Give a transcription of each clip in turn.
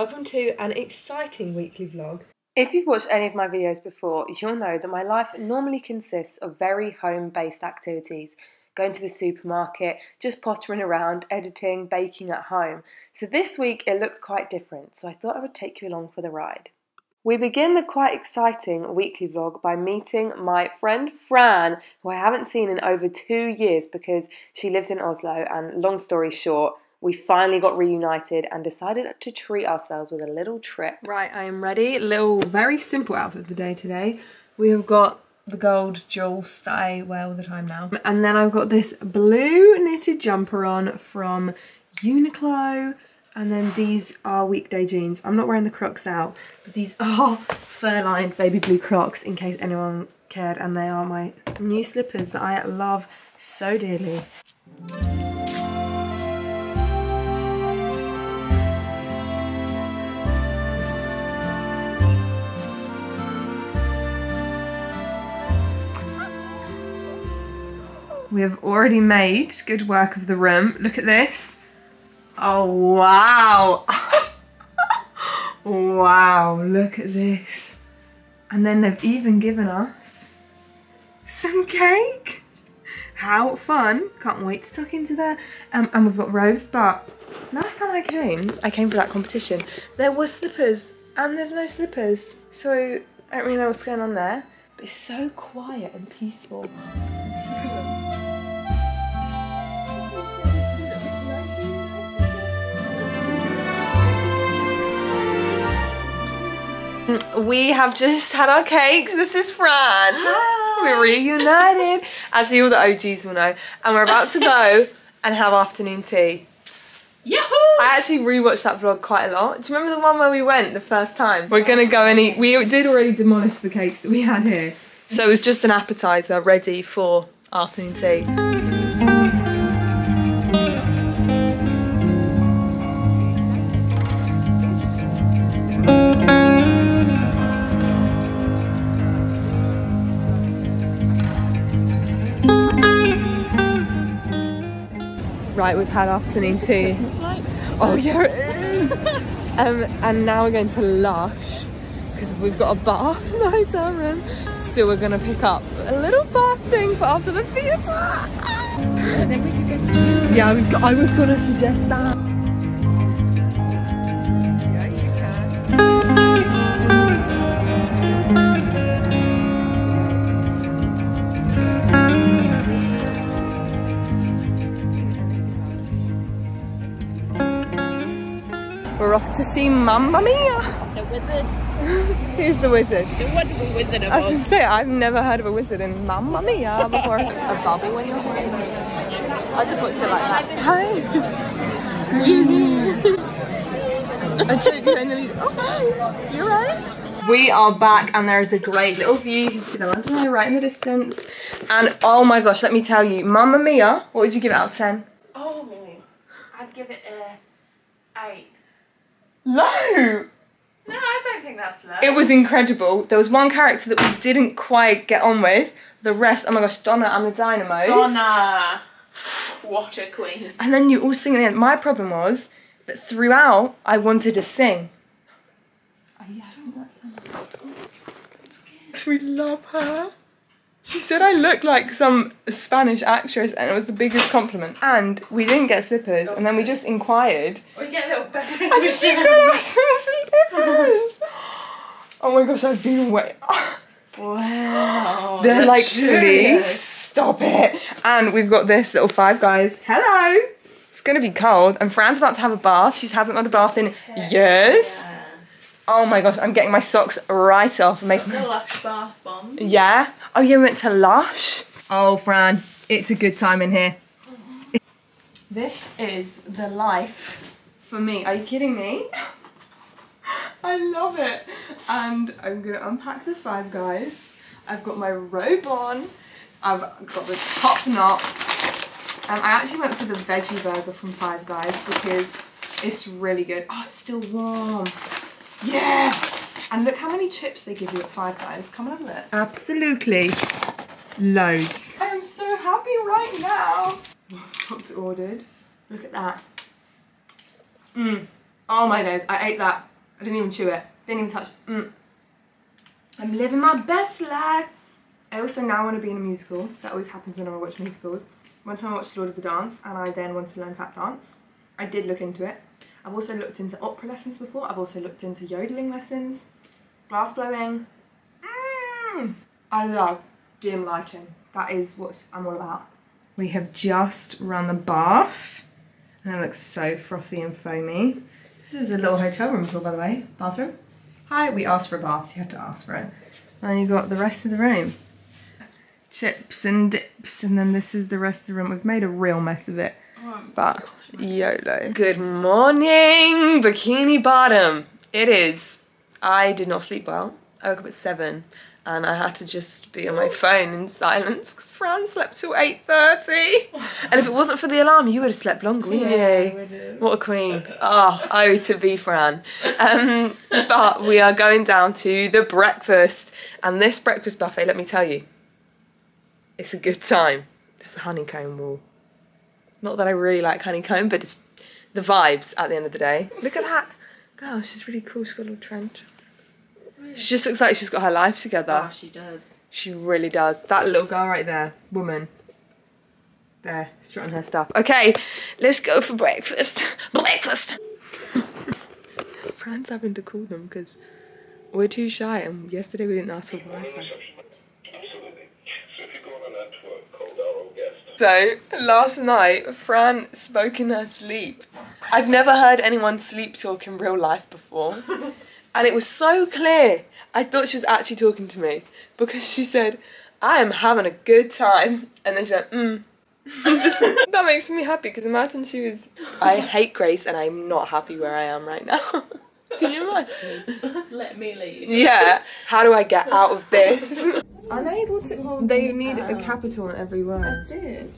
Welcome to an exciting weekly vlog. If you've watched any of my videos before, you'll know that my life normally consists of very home-based activities. Going to the supermarket, just pottering around, editing, baking at home. So this week it looked quite different, so I thought I would take you along for the ride. We begin the quite exciting weekly vlog by meeting my friend Fran, who I haven't seen in over 2 years because she lives in Oslo, and long story short, we finally got reunited and decided to treat ourselves with a little trip. Right, I am ready. Little, very simple outfit of the day today. We have got the gold jewels that I wear all the time now. And then I've got this blue knitted jumper on from Uniqlo. And then these are weekday jeans. I'm not wearing the Crocs out, but these are fur-lined baby blue Crocs in case anyone cared. And they are my new slippers that I love so dearly. We have already made good work of the room. Look at this. Oh, wow. Wow, look at this. And then they've even given us some cake. How fun. Can't wait to tuck into there. And we've got robes, but last time I came for that competition, there was slippers and there's no slippers. So I don't really know what's going on there, but it's so quiet and peaceful. We have just had our cakes. This is Fran. Hi. We're reunited, as all the OGs will know. And we're about to go and have afternoon tea. Yahoo! I actually rewatched that vlog quite a lot. Do you remember the one where we went the first time? We're gonna go and eat. We did already demolish the cakes that we had here. So it was just an appetizer ready for afternoon tea. Right, we've had afternoon tea. Oh yeah, it is. And now we're going to Lush because we've got a bath in the hotel room, so we're gonna pick up a little bath thing for after the theatre. And then we could go to. Yeah, I was gonna suggest that. We're off to see Mamma Mia! The wizard. Who's the wizard? The wonderful wizard of Oz. I was going to say, I've never heard of a wizard in Mamma Mia before. A bubble when you're playing. I just watch it like that. Hi! I checked you in the... Oh, hi! You alright? We are back and there is a great little view. You can see the mountain here right in the distance. And oh my gosh, let me tell you, Mamma Mia, what would you give it out of 10? Oh, I'd give it a 8. Low! No, I don't think that's low. It was incredible. There was one character that we didn't quite get on with. The rest, oh my gosh, Donna and the Dynamos. Donna! What a queen. And then you all sing at the end. My problem was that throughout, I wanted to sing. Oh yeah, I don't want that song. We love her. She said I look like some Spanish actress and it was the biggest compliment. And we didn't get slippers and then we just inquired. We get little bags. And she got us some slippers. Oh my gosh, I've been away. Wow. They're like, please stop it. And we've got this little Five Guys. Hello. It's going to be cold and Fran's about to have a bath. She hasn't had a bath in years. Yeah. Oh my gosh, I'm getting my socks right off. Making the Lush bath bomb. Yeah. Oh, you went to Lush? Oh, Fran, it's a good time in here. Oh. This is the life for me. Are you kidding me? I love it. And I'm gonna unpack the Five Guys. I've got my robe on. I've got the top knot. And I actually went for the veggie burger from Five Guys because it's really good. Oh, it's still warm. Yeah! And look how many chips they give you at Five Guys. Come and have a look. Absolutely loads. I am so happy right now. Doctor ordered. Look at that. Oh my days, I ate that. I didn't even chew it. Didn't even touch it. I'm living my best life. I also now want to be in a musical. That always happens whenever I watch musicals. One time I watched Lord of the Dance and I then wanted to learn tap dance. I did look into it. I've also looked into opera lessons before. I've also looked into yodeling lessons, glass blowing. I love dim lighting. That is what I'm all about. We have just run the bath and it looks so frothy and foamy. This is the little hotel room tour, by the way. Bathroom. Hi, we asked for a bath. You have to ask for it. And then you got the rest of the room. Chips and dips, and then this is the rest of the room. We've made a real mess of it, but YOLO. Good morning, Bikini Bottom. It is. I did not sleep well. I woke up at 7 and I had to just be on my phone in silence because Fran slept till 8:30. And if it wasn't for the alarm, you would have slept longer, wouldn't you? What a queen. Oh, I owe to be Fran. But we are going down to the breakfast. And this breakfast buffet, let me tell you, it's a good time. There's a honeycomb wall. Not that I really like honeycomb, but it's the vibes at the end of the day. Look at that. Girl, she's really cool. She's got a little trench. She just looks like she's got her life together. Oh, she does. She really does. That little girl right there, woman. There, strutting her stuff. Okay, let's go for breakfast. Breakfast! Fran's having to call them because we're too shy and yesterday we didn't ask for Wi-Fi. So, last night, Fran spoke in her sleep. I've never heard anyone sleep talk in real life before. And it was so clear. I thought she was actually talking to me because she said, I am having a good time. And then she went, Just, that makes me happy because imagine she was, I hate Grace and I'm not happy where I am right now. Can you imagine? Let me leave. Yeah. How do I get out of this? Unable to. They need a capital in every word. I did.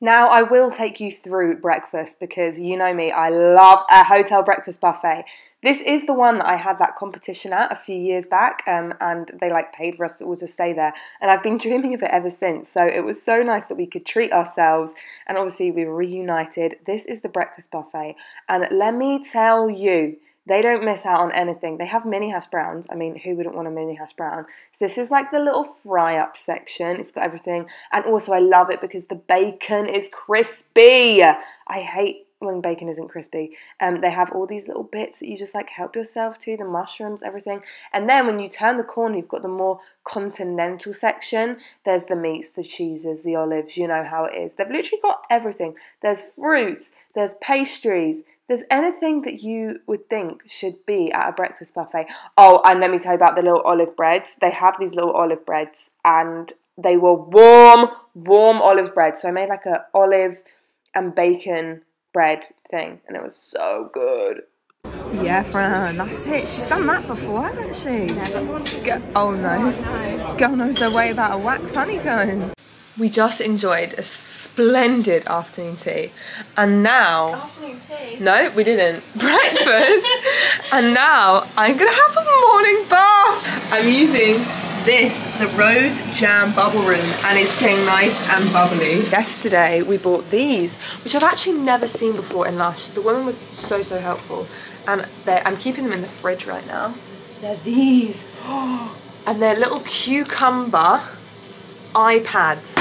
Now I will take you through breakfast because you know me, I love a hotel breakfast buffet. This is the one that I had that competition at a few years back and they like paid for us all to stay there and I've been dreaming of it ever since, so it was so nice that we could treat ourselves and obviously we were reunited. This is the breakfast buffet and let me tell you, they don't miss out on anything. They have mini hash browns. I mean, who wouldn't want a mini hash brown? This is like the little fry-up section. It's got everything. And also, I love it because the bacon is crispy. I hate when bacon isn't crispy. They have all these little bits that you just like help yourself to, the mushrooms, everything. And then when you turn the corner, you've got the more continental section. There's the meats, the cheeses, the olives. You know how it is. They've literally got everything. There's fruits. There's pastries. There's anything that you would think should be at a breakfast buffet. Oh, and let me tell you about the little olive breads. They have these little olive breads and they were warm, warm olive bread. So I made like an olive and bacon bread thing and it was so good. Yeah, Fran, that's it. She's done that before, hasn't she? Yeah, oh no. Girl knows her way about a wax honeycomb. We just enjoyed a splendid afternoon tea and now... Afternoon tea? No, we didn't. Breakfast! And now I'm going to have a morning bath! I'm using this, the Rose Jam Bubble Room, and it's getting nice and bubbly. Yesterday we bought these, which I've actually never seen before in Lush. The woman was so, so helpful. And I'm keeping them in the fridge right now. They're these. And they're little cucumber iPads.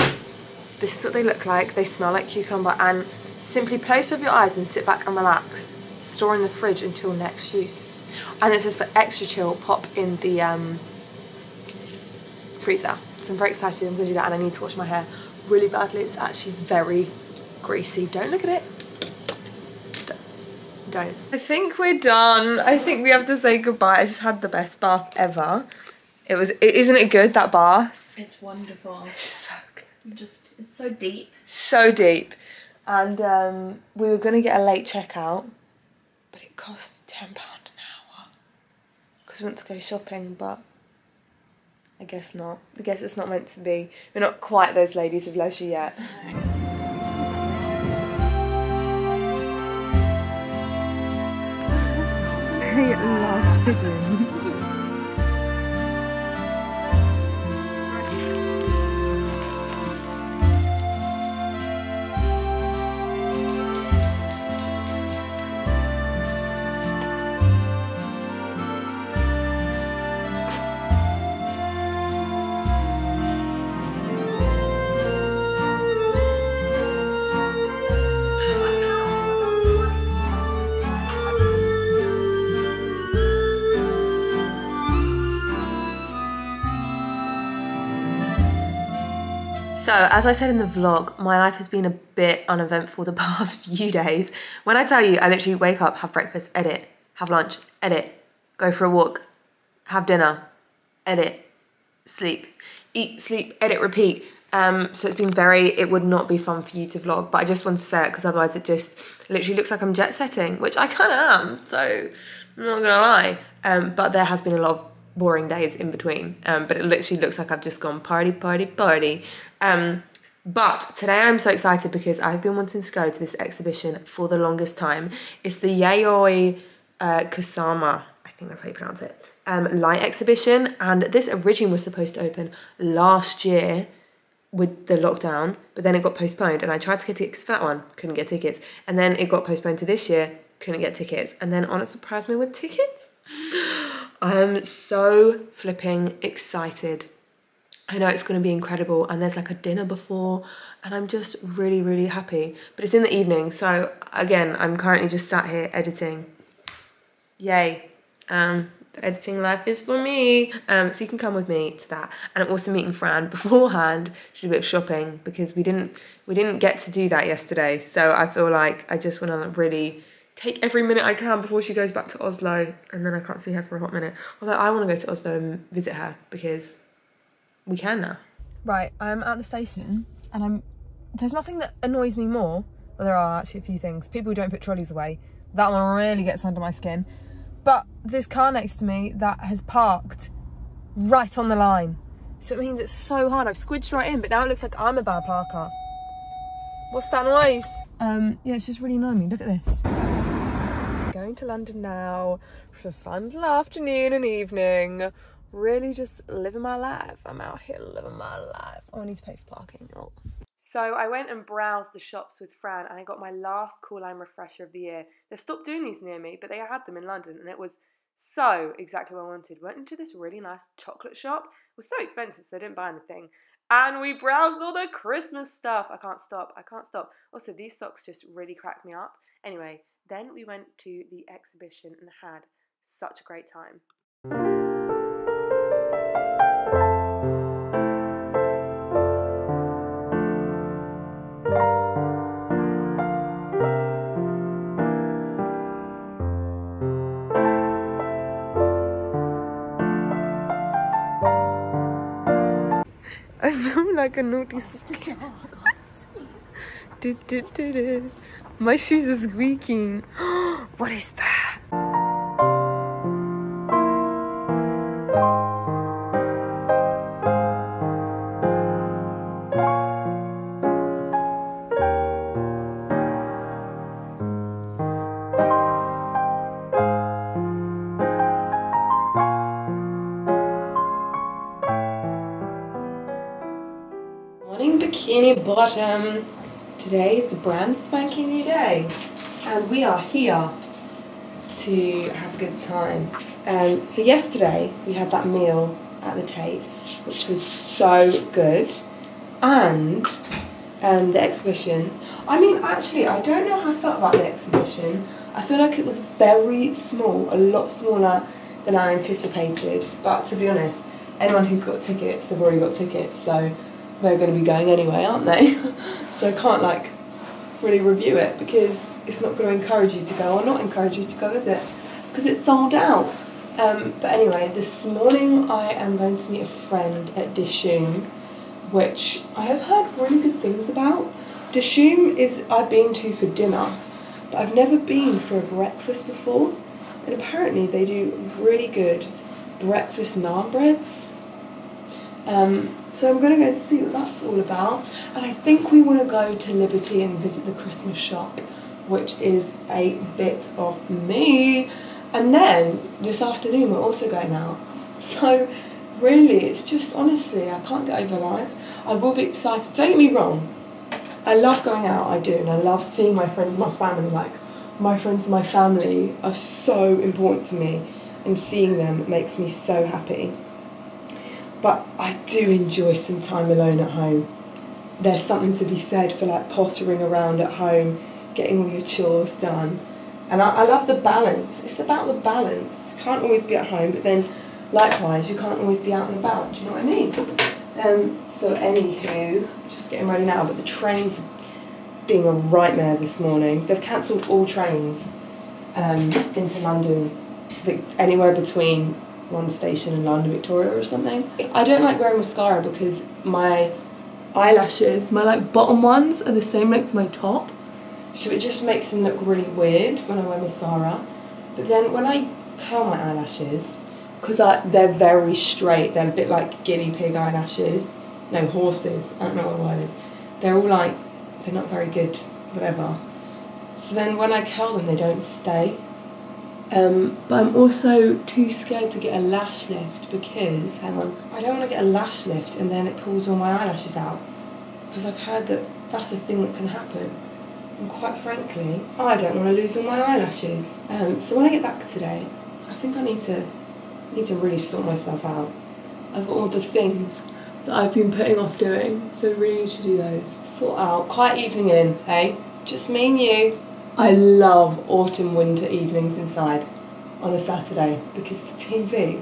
This is what they look like. They smell like cucumber and simply place over your eyes and sit back and relax. Store in the fridge until next use. And it says for extra chill, pop in the freezer. So I'm very excited. I'm going to do that and I need to wash my hair really badly. It's actually very greasy. Don't look at it. Don't. I think we're done. I think we have to say goodbye. I just had the best bath ever. It was, isn't it good, that bath? It's wonderful. It's so good. It's so deep. So deep. And we were going to get a late checkout, but it cost £10 an hour because we went to go shopping, but I guess not. I guess it's not meant to be. We're not quite those ladies of leisure yet. No. I love pigeons. So, as I said in the vlog, my life has been a bit uneventful the past few days. When I tell you, I literally wake up, have breakfast, edit, have lunch, edit, go for a walk, have dinner, edit, sleep, eat, sleep, edit, repeat. So it's been it would not be fun for you to vlog, but I just wanted to say it because otherwise it just literally looks like I'm jet setting, which I kind of am, so I'm not gonna lie. But there has been a lot of boring days in between, but it literally looks like I've just gone party, party, party. But today I'm so excited because I've been wanting to go to this exhibition for the longest time. It's the Yayoi Kusama, I think that's how you pronounce it, light exhibition. And this originally was supposed to open last year with the lockdown, but then it got postponed and I tried to get tickets for that one, couldn't get tickets. And then it got postponed to this year, couldn't get tickets. And then Honor surprised me with tickets. I am so flipping excited. I know it's gonna be incredible, and there's like a dinner before, and I'm just really, really happy. But it's in the evening, so again, I'm currently just sat here editing. Yay. The editing life is for me. So you can come with me to that. And I'm also meeting Fran beforehand. She's a bit of shopping because we didn't get to do that yesterday. So I feel like I just wanna really take every minute I can before she goes back to Oslo, and then I can't see her for a hot minute. Although I want to go to Oslo and visit her because we can now. Right, I'm at the station and there's nothing that annoys me more. Well, there are actually a few things. People who don't put trolleys away. That one really gets under my skin. But this car next to me that has parked right on the line. So it means it's so hard. I've squidged right in, but now it looks like I'm a bad parker. What's that noise? Yeah, it's just really annoying me. Look at this. Going to London now for a fun little afternoon and evening. Really just living my life. I'm out here living my life. Oh, I need to pay for parking. Oh. So I went and browsed the shops with Fran and I got my last Cool Line refresher of the year. They've stopped doing these near me, but they had them in London and it was so exactly what I wanted. Went into this really nice chocolate shop. It was so expensive, so I didn't buy anything. And we browsed all the Christmas stuff. I can't stop, I can't stop. Also, these socks just really cracked me up. Anyway, then we went to the exhibition and had such a great time. I feel like a naughty sister. My shoes are squeaking. What is that? Morning bikini bottom. Today is the brand spanking new day and we are here to have a good time. So yesterday we had that meal at the Tate, which was so good, and the exhibition. I mean, actually, I don't know how I felt about the exhibition. I feel like it was very small, a lot smaller than I anticipated. But to be honest, anyone who's got tickets, they've already got tickets, so they're going to be going anyway, aren't they? So I can't like really review it because it's not going to encourage you to go or not encourage you to go, is it? Because it's sold out. But anyway, this morning I am going to meet a friend at Dishoom, which I have heard really good things about. Dishoom is I've been to for dinner, but I've never been for a breakfast before. And apparently they do really good breakfast naan breads. So I'm going to go and see what that's all about. And I think we want to go to Liberty and visit the Christmas shop, which is a bit of me. And then this afternoon we're also going out. So really, it's just honestly, I can't get over life. I will be excited. Don't get me wrong. I love going out, I do. And I love seeing my friends and my family. Like, my friends and my family are so important to me. And seeing them makes me so happy. But I do enjoy some time alone at home. There's something to be said for like pottering around at home, getting all your chores done. And I love the balance. It's about the balance. You can't always be at home, but then likewise, you can't always be out and about. Do you know what I mean? So anywho, just getting ready now, but the train's being a nightmare this morning. They've cancelled all trains into London, anywhere between one station and London Victoria or something. I don't like wearing mascara because my eyelashes, my like bottom ones, are the same length as my top, so it just makes them look really weird when I wear mascara. But then when I curl my eyelashes, because they're very straight, they're a bit like guinea pig eyelashes, no, horses, I don't know what the word is, they're all like, they're not very good, whatever. So then when I curl them, they don't stay. But I'm also too scared to get a lash lift because, hang on, I don't want to get a lash lift and then it pulls all my eyelashes out, because I've heard that that's a thing that can happen. And quite frankly, I don't want to lose all my eyelashes. So when I get back today, I think I need to really sort myself out. I've got all the things that I've been putting off doing, so really need to do those. Sort out, quiet evening in, hey? Just me and you. I love autumn winter evenings inside on a Saturday because the TV,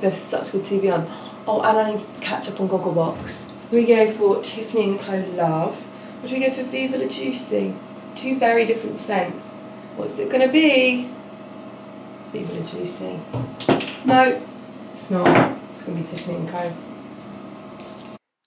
there's such good TV on. Oh, and I need to catch up on Gogglebox. We go for Tiffany & Co Love. Or do we go for Viva La Juicy? Two very different scents. What's it gonna be? Viva La Juicy. No, it's not. It's gonna be Tiffany & Co.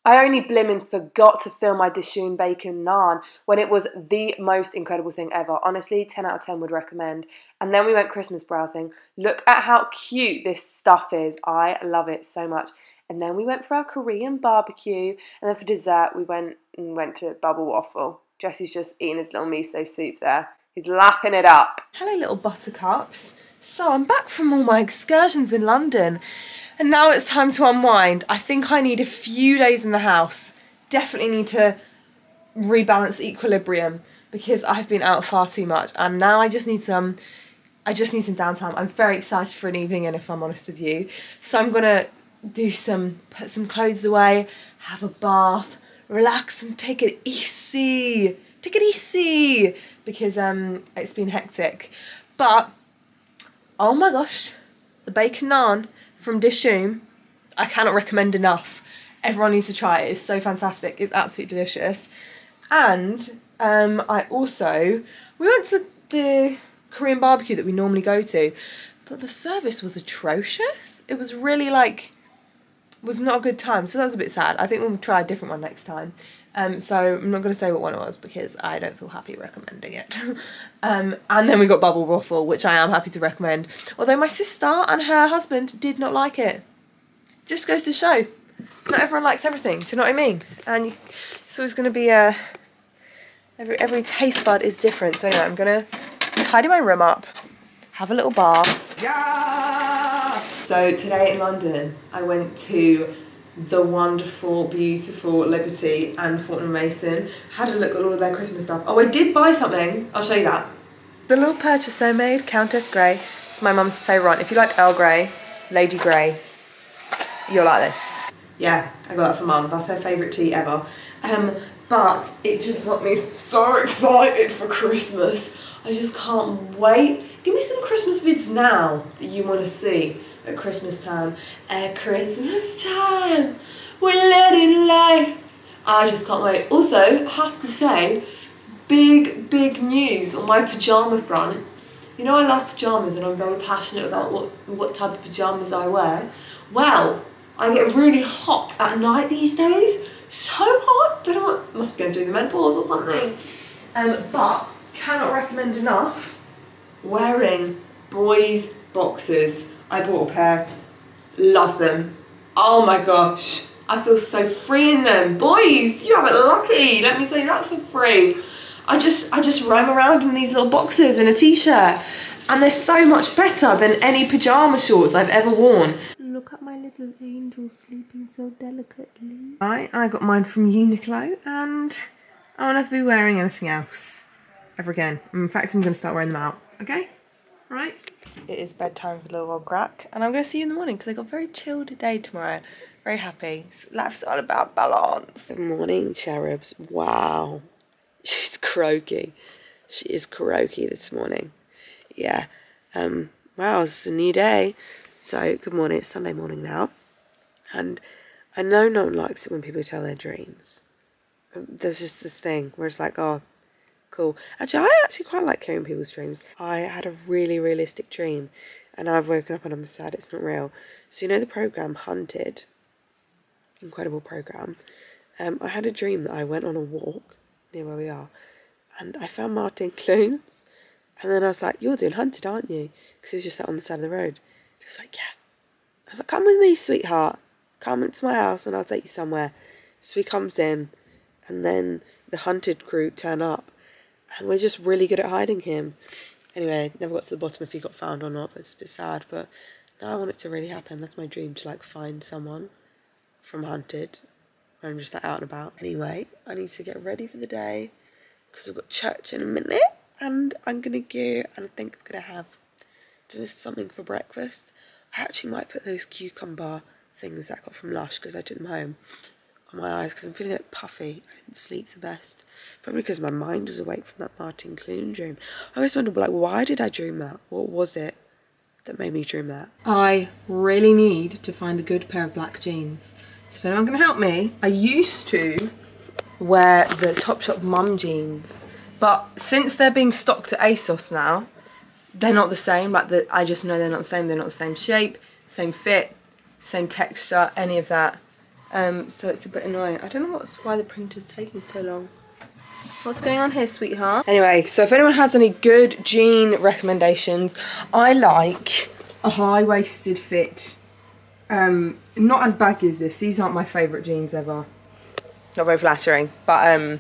I only blimmin' forgot to film my Dishoom bacon naan when it was the most incredible thing ever. Honestly, 10 out of 10 would recommend. And then we went Christmas browsing. Look at how cute this stuff is. I love it so much. And then we went for our Korean barbecue. And then for dessert, we went to Bubble Waffle. Jesse's just eating his little miso soup there. He's lapping it up. Hello, little buttercups. So I'm back from all my excursions in London. And now it's time to unwind. I think I need a few days in the house. Definitely need to rebalance equilibrium because I've been out far too much. And now I just need some downtime. I'm very excited for an evening in, if I'm honest with you. So I'm gonna put some clothes away, have a bath, relax and take it easy. Take it easy because it's been hectic. But oh my gosh, the bacon naan from Dishoom, I cannot recommend enough. Everyone needs to try it, it's so fantastic, it's absolutely delicious. And we went to the Korean barbecue that we normally go to, but the service was atrocious. It was really like, was not a good time, so that was a bit sad. I think we'll try a different one next time. So I'm not gonna say what one it was because I don't feel happy recommending it. And then we got Bubble Waffle, which I am happy to recommend. Although my sister and her husband did not like it. Just goes to show, not everyone likes everything, do you know what I mean? And it's always gonna be a, every taste bud is different. So anyway, I'm gonna tidy my room up, have a little bath. Yes! So today in London, I went to the wonderful, beautiful Liberty and Fortnum Mason. Had a look at all of their Christmas stuff. Oh, I did buy something. I'll show you that. The little purchase I made, Countess Grey. It's my mum's favourite one. If you like Earl Grey, Lady Grey, you'll like this. Yeah, I got that for mum. That's her favourite tea ever. But it just got me so excited for Christmas. I just can't wait. Give me some Christmas vids now that you want to see. At Christmas time, at Christmas time, we're letting light. I just can't wait. Also, I have to say, big news on my pyjama front. You know I love pyjamas and I'm very passionate about what type of pyjamas I wear. Well, I get really hot at night these days. So hot, don't know what, must be going through the menopause or something. But cannot recommend enough wearing boys' boxers. I bought a pair, love them. Oh my gosh, I feel so free in them. Boys, you have it lucky, let me say that for free. I just roam around in these little boxers in a t-shirt and they're so much better than any pyjama shorts I've ever worn. Look at my little angel sleeping so delicately. Right, I got mine from Uniqlo and I won't ever be wearing anything else ever again. In fact, I'm gonna start wearing them out, okay? Right? It is bedtime for little old Grack, and I'm going to see you in the morning because I got a very chilled day tomorrow. Very happy. Life's all about balance. Good morning, cherubs. Wow. She's croaky. She is croaky this morning. Yeah. Wow, it's a new day. So, good morning. It's Sunday morning now. And I know no one likes it when people tell their dreams. There's just this thing where it's like, oh, cool. Actually, I actually quite like hearing people's dreams. I had a really realistic dream, and I've woken up and I'm sad it's not real. So you know the programme Hunted? Incredible programme. I had a dream that I went on a walk near where we are, and I found Martin Clunes. And then I was like, you're doing Hunted, aren't you? Because he was just like on the side of the road. He was like, yeah. I was like, come with me, sweetheart. Come into my house and I'll take you somewhere. So he comes in, and then the Hunted crew turn up, and we're just really good at hiding him. Anyway, never got to the bottom if he got found or not, but it's a bit sad. But now I want it to really happen. That's my dream, to like find someone from Hunted. I'm just like out and about. Anyway, I need to get ready for the day because I've got church in a minute, and I'm gonna go, and I think I'm gonna have just something for breakfast. I actually might put those cucumber things that I got from Lush, because I took them home, on my eyes because I'm feeling a bit puffy. I didn't sleep the best, probably because my mind was awake from that Martin Clunes dream. I always wondered, like, why did I dream that? What was it that made me dream that? I really need to find a good pair of black jeans. So if anyone can help me, I used to wear the Topshop mum jeans, but since they're being stocked at ASOS now, they're not the same. Like, I just know they're not the same. They're not the same shape, same fit, same texture, any of that. So it's a bit annoying. I don't know why the printer's taking so long. What's going on here, sweetheart? Anyway, so if anyone has any good jean recommendations, I like a high-waisted fit. Not as baggy as this. These aren't my favourite jeans ever. Not very flattering, but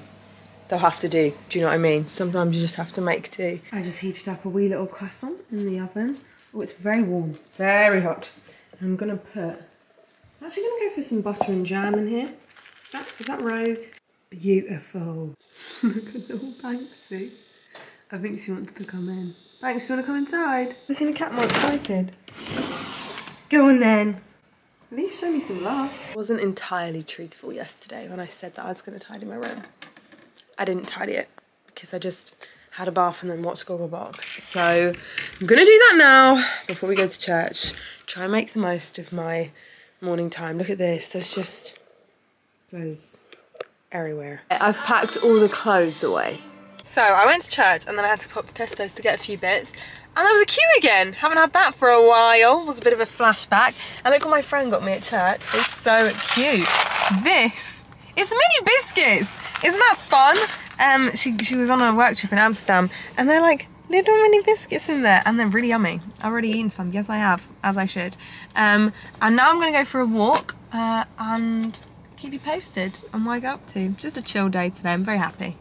they'll have to do. Do you know what I mean? Sometimes you just have to make do. I just heated up a wee little croissant in the oven. Oh, it's very warm, very hot. I'm gonna put. I'm actually gonna go for some butter and jam in here. Is that rogue? Beautiful. Look at little Banksy. I think she wants to come in. Banksy, do you wanna come inside? I've seen a cat more excited. Go on then. At least show me some love. I wasn't entirely truthful yesterday when I said that I was going to tidy my room. I didn't tidy it because I just had a bath and then watched Gogglebox. So I'm going to do that now before we go to church. Try and make the most of my morning time. Look at this. There's just clothes everywhere. I've packed all the clothes away. So I went to church and then I had to pop to Tesco's to get a few bits. And there was a queue again. Haven't had that for a while. It was a bit of a flashback. And look what my friend got me at church. It's so cute. This is mini biscuits. Isn't that fun? She was on a work trip in Amsterdam, and they're like little mini biscuits in there, and they're really yummy. I've already eaten some. Yes, I have, as I should. And now I'm going to go for a walk and keep you posted on what I go up to. Just a chill day today. I'm very happy.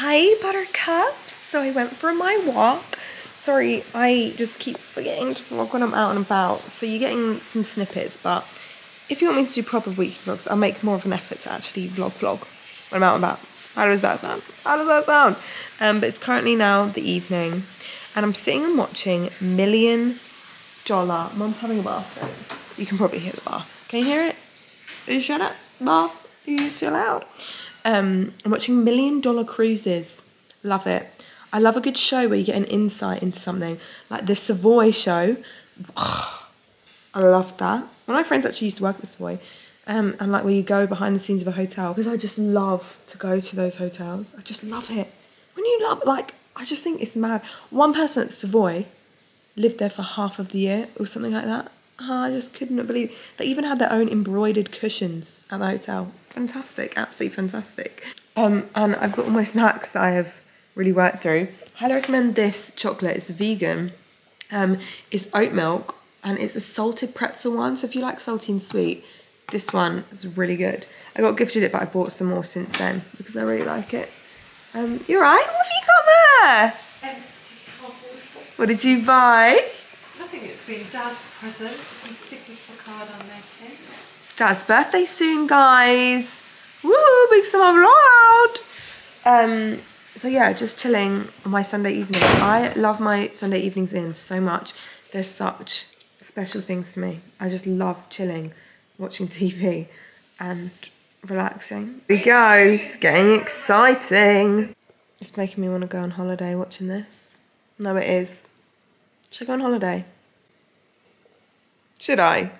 Hi, buttercups. So I went for my walk. Sorry, I just keep forgetting to vlog when I'm out and about, so you're getting some snippets. But if you want me to do proper weekly vlogs, I'll make more of an effort to actually vlog when I'm out and about. How does that sound? How does that sound? But it's currently now the evening, and I'm sitting and watching $1 Million. Mum's having a bath. You can probably hear the bath. Can you hear it? You shut up, bath. You're so loud. I'm watching $1 Million Cruises. Love it. I love a good show where you get an insight into something. Like the Savoy show. Oh, I love that. One of my friends actually used to work at the Savoy. And like where you go behind the scenes of a hotel. Because I just love to go to those hotels. I just love it. When you love, like, I just think it's mad. One person at Savoy lived there for half of the year or something like that. Oh, I just couldn't believe. They even had their own embroidered cushions at the hotel. Fantastic, absolutely fantastic. And I've got all my snacks that I have really worked through. I highly recommend this chocolate. It's vegan. It's oat milk, and it's a salted pretzel one. So if you like salty and sweet, this one is really good. I got gifted it, but I bought some more since then because I really like it. You're right. What have you got there? Empty cardboard box. What did you buy? Nothing. It's been Dad's present. Some stickers for card I'm making. It's Dad's birthday soon, guys. Woo, big summer vlog. So yeah, just chilling on my Sunday evening. I love my Sunday evenings in so much. They're such special things to me. I just love chilling, watching TV and relaxing. Here we go, it's getting exciting. It's making me want to go on holiday watching this. No, it is. Should I go on holiday? Should I?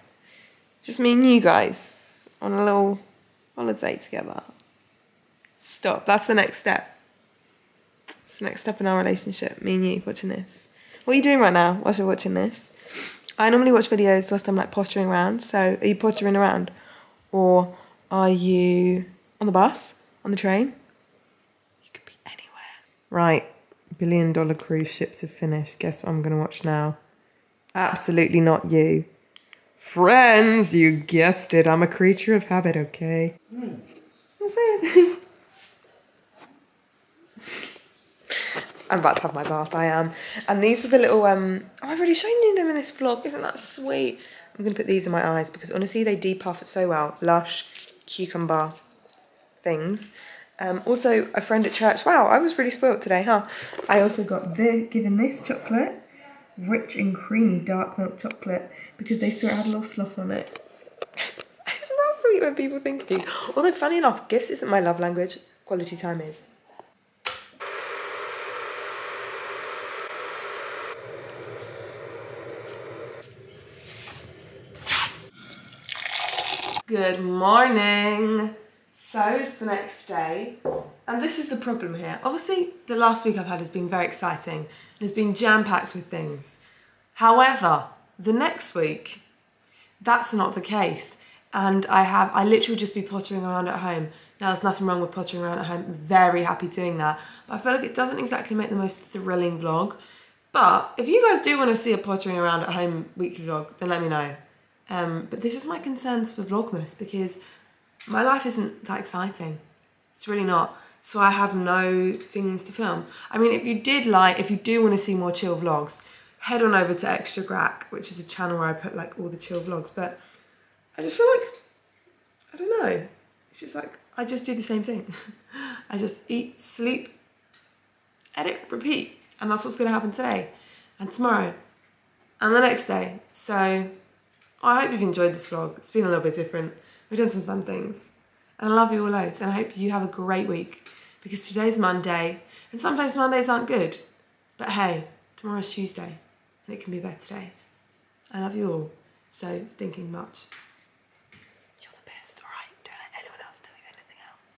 Just me and you guys on a little holiday together. Stop. That's the next step. It's the next step in our relationship. Me and you watching this. What are you doing right now whilst you're watching this? I normally watch videos whilst I'm like pottering around. So are you pottering around? Or are you on the bus? On the train? You could be anywhere. Right. $1 billion cruise ships have finished. Guess what I'm going to watch now? Absolutely not you. Friends, you guessed it. I'm a creature of habit, okay? Mm. What's that? I'm about to have my bath, I am. And these were the little, oh, I've already shown you them in this vlog. Isn't that sweet? I'm going to put these in my eyes because honestly, they depuff so well. Lush cucumber things. Also, a friend at church. Wow, I was really spoiled today, huh? I also got given this chocolate. Rich and creamy dark milk chocolate because they saw it had a little sloth on it. Isn't that sweet when people think of you? Although, funny enough, gifts isn't my love language. Quality time is. Good morning. So it's the next day, and this is the problem here. Obviously, the last week I've had has been very exciting and it's been jam-packed with things. However, the next week, that's not the case. And I literally just be pottering around at home. Now, there's nothing wrong with pottering around at home. I'm very happy doing that. But I feel like it doesn't exactly make the most thrilling vlog. But if you guys do want to see a pottering around at home weekly vlog, then let me know. But this is my concerns for Vlogmas because my life isn't that exciting. It's really not. So I have no things to film. I mean, if you do want to see more chill vlogs, head on over to Extra Grack, which is a channel where I put like all the chill vlogs. But I just feel like, I don't know. It's just like, I just do the same thing. I just eat, sleep, edit, repeat. And that's what's going to happen today and tomorrow and the next day. So I hope you've enjoyed this vlog. It's been a little bit different. We've done some fun things. And I love you all loads. And I hope you have a great week. Because today's Monday. And sometimes Mondays aren't good. But hey, tomorrow's Tuesday. And it can be a better day. I love you all so stinking much.